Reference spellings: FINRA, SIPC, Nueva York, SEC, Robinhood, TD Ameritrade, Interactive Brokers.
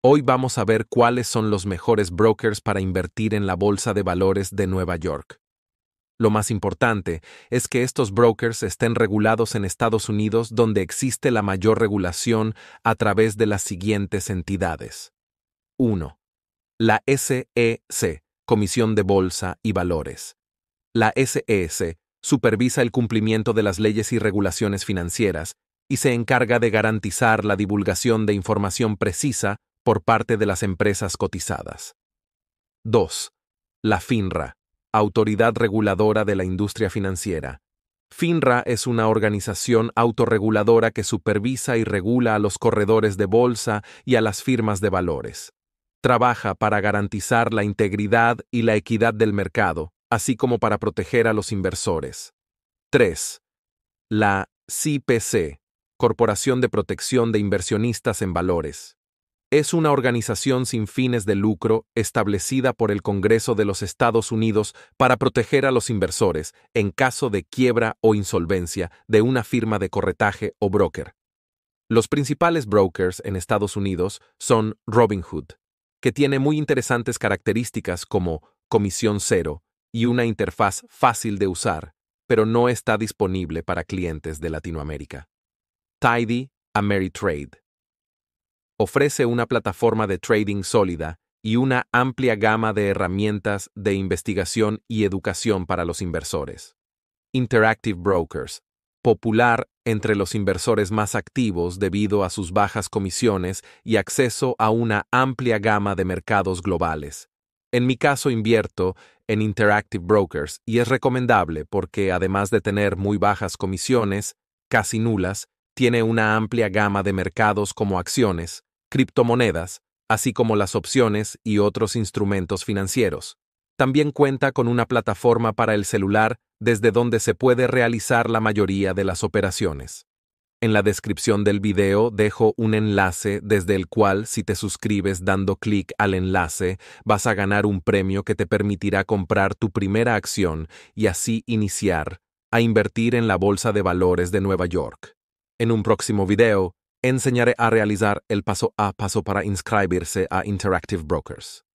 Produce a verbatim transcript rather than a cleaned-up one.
Hoy vamos a ver cuáles son los mejores brokers para invertir en la bolsa de valores de Nueva York. Lo más importante es que estos brokers estén regulados en Estados Unidos, donde existe la mayor regulación a través de las siguientes entidades. uno. La S E C, Comisión de Bolsa y Valores. La S E C supervisa el cumplimiento de las leyes y regulaciones financieras y se encarga de garantizar la divulgación de información precisa por parte de las empresas cotizadas. dos. La FINRA, Autoridad Reguladora de la Industria Financiera. FINRA es una organización autorreguladora que supervisa y regula a los corredores de bolsa y a las firmas de valores. Trabaja para garantizar la integridad y la equidad del mercado, así como para proteger a los inversores. tres. La S I P C, Corporación de Protección de Inversionistas en Valores. Es una organización sin fines de lucro establecida por el Congreso de los Estados Unidos para proteger a los inversores en caso de quiebra o insolvencia de una firma de corretaje o broker. Los principales brokers en Estados Unidos son Robinhood, que tiene muy interesantes características como comisión cero y una interfaz fácil de usar, pero no está disponible para clientes de Latinoamérica. T D Ameritrade ofrece una plataforma de trading sólida y una amplia gama de herramientas de investigación y educación para los inversores. Interactive Brokers, popular entre los inversores más activos debido a sus bajas comisiones y acceso a una amplia gama de mercados globales. En mi caso invierto en Interactive Brokers y es recomendable porque, además de tener muy bajas comisiones, casi nulas, tiene una amplia gama de mercados como acciones, criptomonedas, así como las opciones y otros instrumentos financieros. También cuenta con una plataforma para el celular desde donde se puede realizar la mayoría de las operaciones. En la descripción del video dejo un enlace desde el cual, si te suscribes dando clic al enlace, vas a ganar un premio que te permitirá comprar tu primera acción y así iniciar a invertir en la Bolsa de Valores de Nueva York. En un próximo video, enseñaré a realizar el paso a paso para inscribirse a Interactive Brokers.